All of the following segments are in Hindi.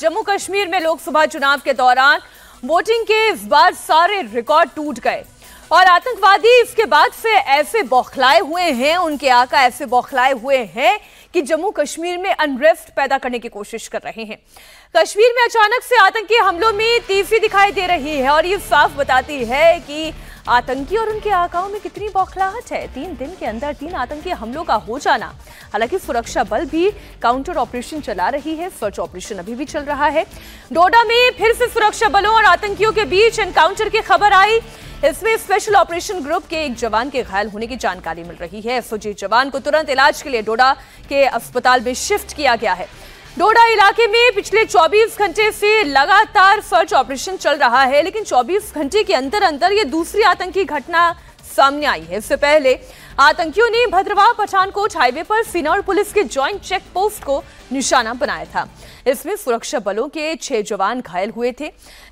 जम्मू कश्मीर में लोकसभा चुनाव के दौरान वोटिंग के इस बार सारे रिकॉर्ड टूट गए और आतंकवादी इसके बाद से ऐसे बौखलाए हुए हैं, उनके आका ऐसे बौखलाए हुए हैं कि जम्मू कश्मीर में अनरेस्ट पैदा करने की कोशिश कर रहे हैं। कश्मीर में अचानक से आतंकी हमलों में तीव्रता दिखाई दे रही है और ये साफ बताती है कि आतंकी और उनके आकाओं में कितनी बौखलाहट है। 3 दिन के अंदर 3 आतंकी हमलों का हो जाना, हालांकि सुरक्षा बल भी काउंटर ऑपरेशन चला रही है, सर्च ऑपरेशन अभी भी चल रहा है। डोडा में फिर से सुरक्षा बलों और आतंकियों के बीच एनकाउंटर की खबर आई, इसमें स्पेशल ऑपरेशन ग्रुप के एक जवान के घायल होने की जानकारी मिल रही है। फौजी जवान को तुरंत इलाज के लिए डोडा के अस्पताल में शिफ्ट किया गया है। डोडा इलाके में पिछले 24 घंटे से लगातार सर्च ऑपरेशन चल रहा है, लेकिन 24 घंटे के अंदर अंदर ये दूसरी आतंकी घटना सामने आई है। इससे पहले आतंकियों ने भद्रवाह पठानकोट हाईवे पर सेना और पुलिस के ज्वाइंट चेक पोस्ट को निशाना बनाया था। इसमें सुरक्षा बलों के 6 जवान घायल हुए थे।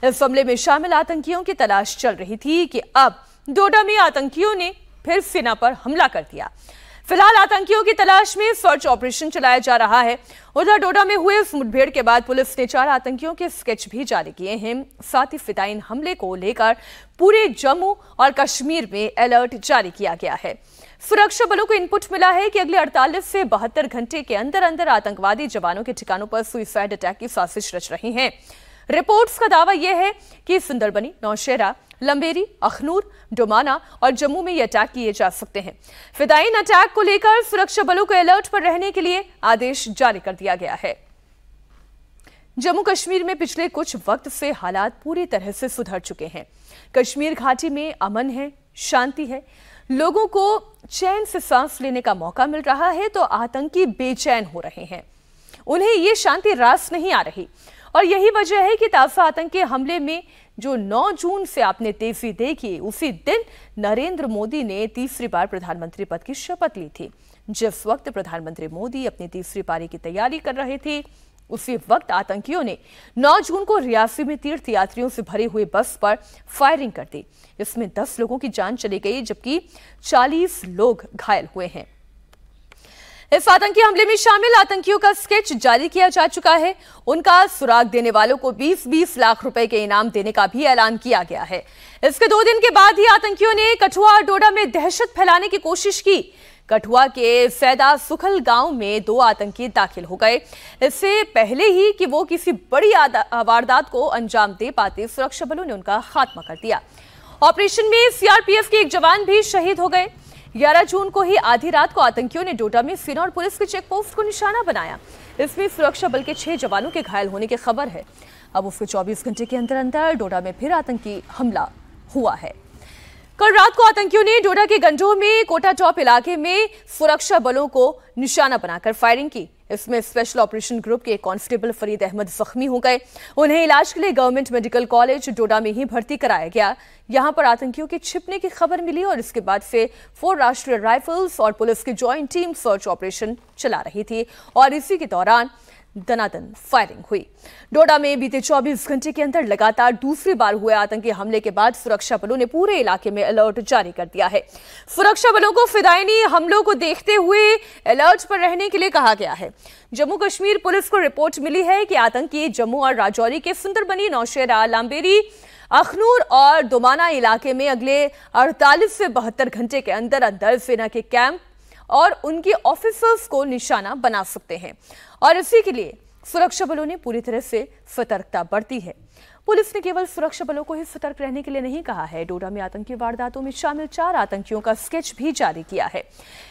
इस हमले में शामिल आतंकियों की तलाश चल रही थी कि अब डोडा में आतंकियों ने फिर सेना पर हमला कर दिया। फिलहाल आतंकियों की तलाश में सर्च ऑपरेशन चलाया जा रहा है। उधर डोडा में हुए इस मुठभेड़ के बाद पुलिस ने 4 आतंकियों के स्केच भी जारी किए हैं। साथ ही फिदायीन हमले को लेकर पूरे जम्मू और कश्मीर में अलर्ट जारी किया गया है। सुरक्षा बलों को इनपुट मिला है कि अगले 48 से 72 घंटे के अंदर अंदर आतंकवादी जवानों के ठिकानों पर सुइसाइड अटैक की साजिश रच रहे हैं। रिपोर्ट्स का दावा यह है कि सुंदरबनी, नौशेरा, लंबेरी, अखनूर, दोमाना और जम्मू में ये अटैक किए जा सकते हैं। फिदायीन अटैक को लेकर सुरक्षा बलों को अलर्ट पर रहने के लिए आदेश जारी कर दिया गया है। जम्मू कश्मीर में पिछले कुछ वक्त से हालात पूरी तरह से सुधर चुके हैं। कश्मीर घाटी में अमन है, शांति है, लोगों को चैन से सांस लेने का मौका मिल रहा है, तो आतंकी बेचैन हो रहे हैं, उन्हें ये शांति रास नहीं आ रही। और यही वजह है कि ताजा आतंकी हमले में जो 9 जून से आपने तेजी देखी, उसी दिन नरेंद्र मोदी ने 3री बार प्रधानमंत्री पद की शपथ ली थी। जिस वक्त प्रधानमंत्री मोदी अपनी 3री पारी की तैयारी कर रहे थे, उसी वक्त आतंकियों ने 9 जून को रियासी में तीर्थ यात्रियों से भरे हुए बस पर फायरिंग कर दी। इसमें 10 लोगों की जान चली गई, जबकि 40 लोग घायल हुए हैं। इस आतंकी हमले में शामिल आतंकियों का स्केच जारी किया जा चुका है। उनका सुराग देने वालों को 20-20 लाख रुपए के इनाम देने का भी ऐलान किया गया है। इसके 2 दिन के बाद ही आतंकियों ने कठुआ और डोडा में दहशत फैलाने की कोशिश की। कठुआ के सैदा सुखल गांव में 2 आतंकी दाखिल हो गए। इससे पहले ही कि वो किसी बड़ी वारदात को अंजाम दे पाते, सुरक्षा बलों ने उनका खात्मा कर दिया। ऑपरेशन में सीआरपीएफ के एक जवान भी शहीद हो गए। 11 जून को ही आधी रात को आतंकियों ने डोडा में सेना और पुलिस के चेक पोस्ट को निशाना बनाया। इसमें सुरक्षा बल के 6 जवानों के घायल होने की खबर है। अब उसके 24 घंटे के अंदर अंदर डोडा में फिर आतंकी हमला हुआ है। कल रात को आतंकियों ने डोडा के गंडो में कोटाटॉप इलाके में सुरक्षा बलों को निशाना बनाकर फायरिंग की। इसमें स्पेशल ऑपरेशन ग्रुप के कांस्टेबल फरीद अहमद जख्मी हो गए। उन्हें इलाज के लिए गवर्नमेंट मेडिकल कॉलेज डोडा में ही भर्ती कराया गया। यहां पर आतंकियों के छिपने की खबर मिली और इसके बाद से 4 राष्ट्रीय राइफल्स और पुलिस की ज्वाइंट टीम सर्च ऑपरेशन चला रही थी और इसी के दौरान दनादन फायरिंग हुई। डोडा में बीते 24 घंटे के अंदर लगातार 2री बार हुए आतंकी हमले के बाद सुरक्षा बलों ने पूरे इलाके में अलर्ट जारी कर दिया है। सुरक्षा बलों को फिदायनी हमलों को देखते हुए अलर्ट पर रहने के लिए कहा गया है। जम्मू कश्मीर पुलिस को रिपोर्ट मिली है कि आतंकी जम्मू और राजौरी के सुंदरबनी, नौशेरा, लांबेरी, अखनूर और दोमाना इलाके में अगले 48 से 72 घंटे के अंदर अंदर सेना के कैंप और उनके ऑफिसर्स को निशाना बना सकते हैं और इसी के लिए सुरक्षा बलों ने पूरी तरह से सतर्कता बरती है। पुलिस ने केवल सुरक्षा बलों को ही सतर्क रहने के लिए नहीं कहा है, डोडा में आतंकी वारदातों में शामिल 4 आतंकियों का स्केच भी जारी किया है।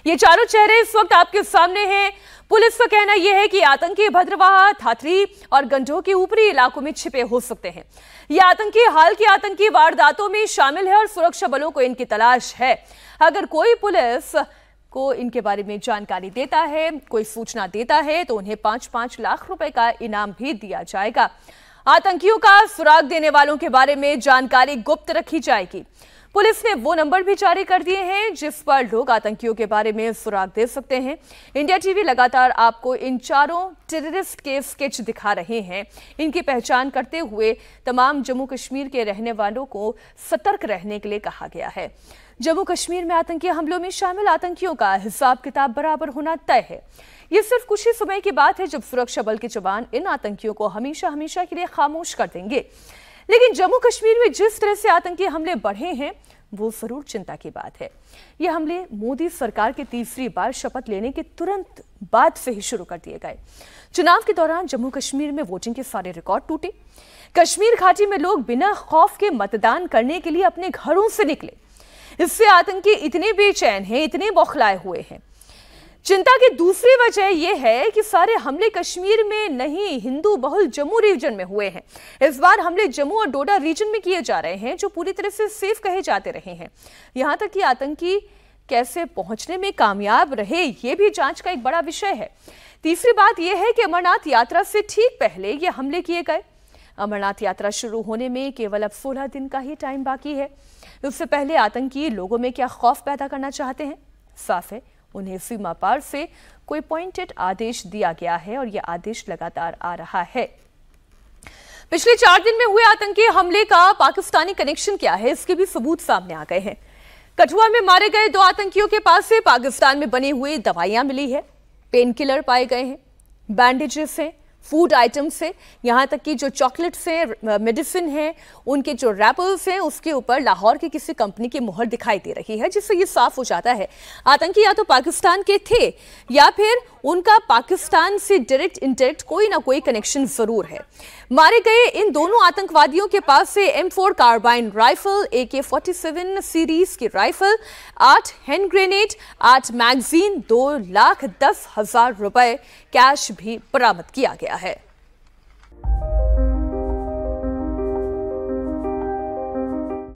ये चारों चेहरे इस वक्त आपके सामने हैं। पुलिस का कहना यह है कि आतंकी भद्रवाह, थाथरी और गंडो के ऊपरी इलाकों में छिपे हो सकते हैं। ये आतंकी हाल की आतंकी वारदातों में शामिल है और सुरक्षा बलों को इनकी तलाश है। अगर कोई पुलिस को इनके बारे में जानकारी देता है, कोई सूचना देता है, तो उन्हें 5-5 लाख रुपए का इनाम भी दिया जाएगा। आतंकियों का सुराग देने वालों के बारे में जानकारी गुप्त रखी जाएगी। पुलिस ने वो नंबर भी जारी कर दिए हैं जिस पर लोग आतंकियों के बारे में सुराग दे सकते हैं। इंडिया टीवी लगातार आपको इन 4 टेररिस्ट के स्केच दिखा रहे हैं। इनकी पहचान करते हुए तमाम जम्मू कश्मीर के रहने वालों को सतर्क रहने के लिए कहा गया है। जम्मू कश्मीर में आतंकी हमलों में शामिल आतंकियों का हिसाब किताब बराबर होना तय है। ये सिर्फ कुछ ही समय की बात है जब सुरक्षा बल के जवान इन आतंकियों को हमेशा हमेशा के लिए खामोश कर देंगे। लेकिन जम्मू कश्मीर में जिस तरह से आतंकी हमले बढ़े हैं वो जरूर चिंता की बात है। ये हमले मोदी सरकार के तीसरी बार शपथ लेने के तुरंत बाद से ही शुरू कर दिए गए। चुनाव के दौरान जम्मू कश्मीर में वोटिंग के सारे रिकॉर्ड टूटे। कश्मीर घाटी में लोग बिना खौफ के मतदान करने के लिए अपने घरों से निकले। इससे आतंकी इतने बेचैन हैं, इतने बौखलाए हुए हैं। चिंता की दूसरी वजह यह है कि सारे हमले कश्मीर में नहीं, हिंदू बहुल जम्मू रीजन में हुए हैं। इस बार हमले जम्मू और डोडा रीजन में किए जा रहे हैं जो पूरी तरह से सेफ कहे जाते रहे हैं। यहां तक कि आतंकी कैसे पहुंचने में कामयाब रहे ये भी जांच का एक बड़ा विषय है। तीसरी बात यह है कि अमरनाथ यात्रा से ठीक पहले ये हमले किए गए। अमरनाथ यात्रा शुरू होने में केवल अब 16 दिन का ही टाइम बाकी है। उससे पहले आतंकी लोगों में क्या खौफ पैदा करना चाहते हैं, साफ है उन्हें सीमा पार से कोई पॉइंटेड आदेश दिया गया है और यह आदेश लगातार आ रहा है। पिछले 4 दिन में हुए आतंकी हमले का पाकिस्तानी कनेक्शन क्या है, इसके भी सबूत सामने आ गए हैं। कठुआ में मारे गए 2 आतंकियों के पास से पाकिस्तान में बनी हुई दवाइयां मिली है, पेन किलर पाए गए हैं, बैंडेजेस हैं, फूड आइटम्स हैं, यहाँ तक कि जो चॉकलेट्स हैं, मेडिसिन हैं, उनके जो रैपर्स हैं उसके ऊपर लाहौर की किसी कंपनी की मोहर दिखाई दे रही है, जिससे ये साफ हो जाता है आतंकी या तो पाकिस्तान के थे या फिर उनका पाकिस्तान से डायरेक्ट इनडायरेक्ट कोई ना कोई कनेक्शन जरूर है। मारे गए इन दोनों आतंकवादियों के पास से M4 carbine rifle, AK-47 series की राइफल, 8 हैंड ग्रेनेड, 8 मैगजीन, 2,10,000 रुपए कैश भी बरामद किया गया है।